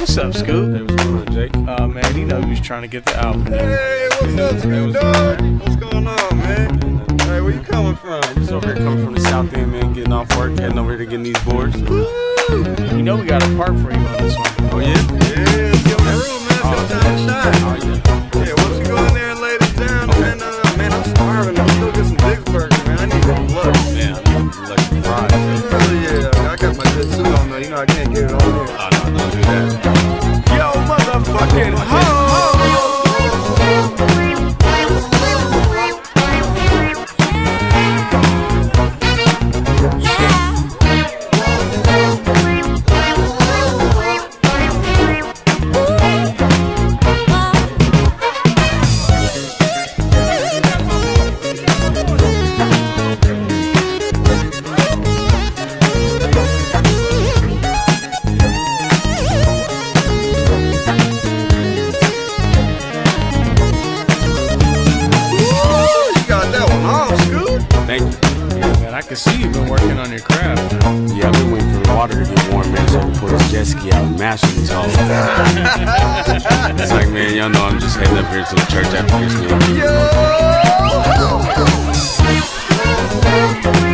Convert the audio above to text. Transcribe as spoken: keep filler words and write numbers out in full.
What's up, Scoop? Hey, what's going on, Jake? Oh, man, you know he was trying to get the album. Hey, what's up, Scoop, dog? What's going on, man? Hey, where you coming from? I'm just over here coming from the South End, man, getting off work, heading over here to getting these boards. Woo! You know we got a part for you on this one. Oh, yeah? Yeah, let's get in my room, man. Oh, sometimes shot. Oh, yeah. Yeah, why don't you go in there and lay this down, oh. man? Uh, man, I'm starving. I'm still getting some Big Burger, man. I need some luck. Yeah, I need some luck and fries. Yeah, yeah, I got my good suit on, though. You know I can't get it on here. Oh, no, don't do that. Yo, motherfucking ho! I can see you've been working on your craft. Yeah, I've been waiting for the water to get warm, man, so I can put a jet ski out and mash these hoes. It's like, man, y'all know I'm just heading up here to the church after this. Yo!